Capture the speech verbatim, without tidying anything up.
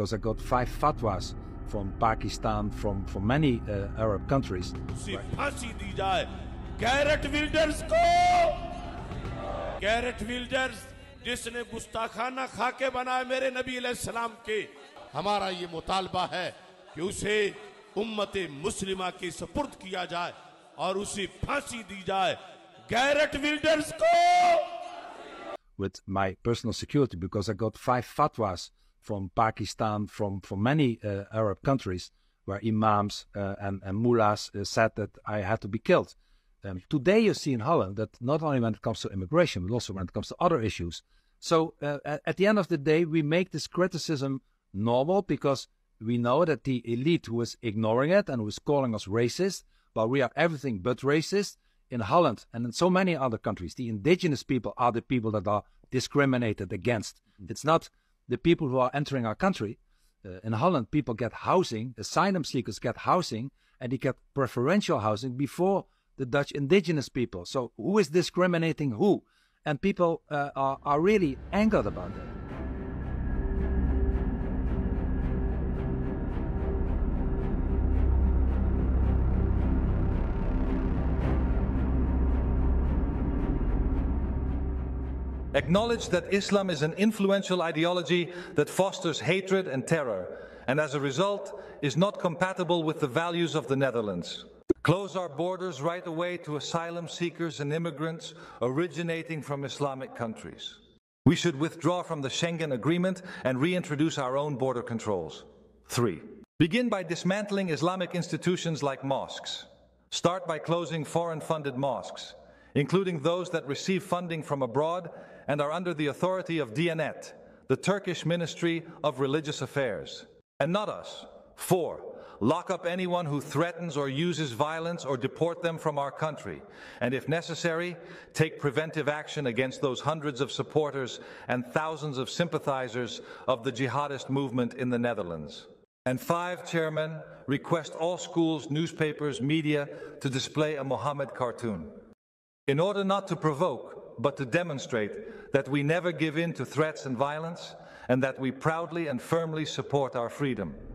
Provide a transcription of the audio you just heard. because I got five fatwas from Pakistan, from, from many uh, Arab countries. Carrot wielders ko, carrot wielders, जिसने गुस्ताखाना खाके बनाए मेरे नबी अलैहिस्सलाम के, हमारा ये मुतालबा है कि उसे उम्मते मुस्लिमा के सपुर्द किया जाए और उसे फांसी दी जाए, carrot wielders को. With my personal security, because I got five fatwas from Pakistan, from from many uh, Arab countries, where imams uh, and, and mullahs uh, said that I had to be killed. Um, today you see in Holland that not only when it comes to immigration, but also when it comes to other issues. So uh, at the end of the day, we make this criticism normal because we know that the elite who is ignoring it and who is calling us racist, but we are everything but racist in Holland and in so many other countries. The indigenous people are the people that are discriminated against. Mm-hmm. It's not the people who are entering our country. Uh, in Holland, people get housing, asylum seekers get housing, and they get preferential housing before the Dutch indigenous people. So who is discriminating who? And people uh, are, are really angered about that. Acknowledge that Islam is an influential ideology that fosters hatred and terror, and as a result is not compatible with the values of the Netherlands. Close our borders right away to asylum seekers and immigrants originating from Islamic countries. We should withdraw from the Schengen agreement and reintroduce our own border controls. Three. Begin by dismantling Islamic institutions like mosques. Start by closing foreign-funded mosques, including those that receive funding from abroad and are under the authority of Diyanet, the Turkish Ministry of Religious Affairs, and not us. Four. Lock up anyone who threatens or uses violence or deport them from our country, and if necessary, take preventive action against those hundreds of supporters and thousands of sympathizers of the jihadist movement in the Netherlands. And five, Chairman, request all schools, newspapers, media to display a Mohammed cartoon, in order not to provoke, but to demonstrate that we never give in to threats and violence, and that we proudly and firmly support our freedom.